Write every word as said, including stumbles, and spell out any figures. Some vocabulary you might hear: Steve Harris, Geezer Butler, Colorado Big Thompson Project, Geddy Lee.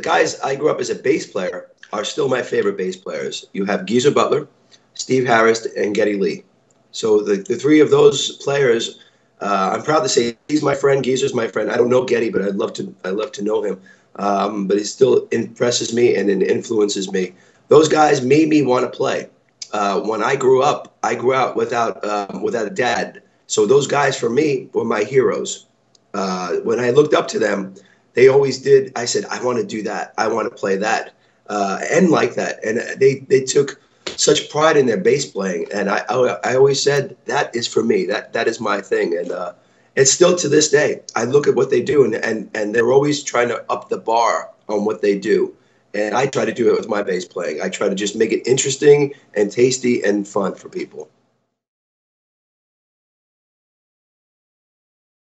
the guys I grew up as a bass player are still my favorite bass players. You have Geezer Butler, Steve Harris, and Geddy Lee. So the, the three of those players, uh, I'm proud to say he's my friend, Geezer's my friend. I don't know Geddy, but I'd love to, I'd love to know him. Um, but he still impresses me and influences me. Those guys made me want to play. Uh, when I grew up, I grew out without, um, without a dad. So those guys for me were my heroes. Uh, when I looked up to them, they always did. I said, I want to do that. I want to play that. Uh, and like that. And they, they took such pride in their bass playing. And I, I, I always said, that is for me. That, that is my thing. And uh, it's still to this day. I look at what they do, and, and, and they're always trying to up the bar on what they do. And I try to do it with my bass playing. I try to just make it interesting and tasty and fun for people.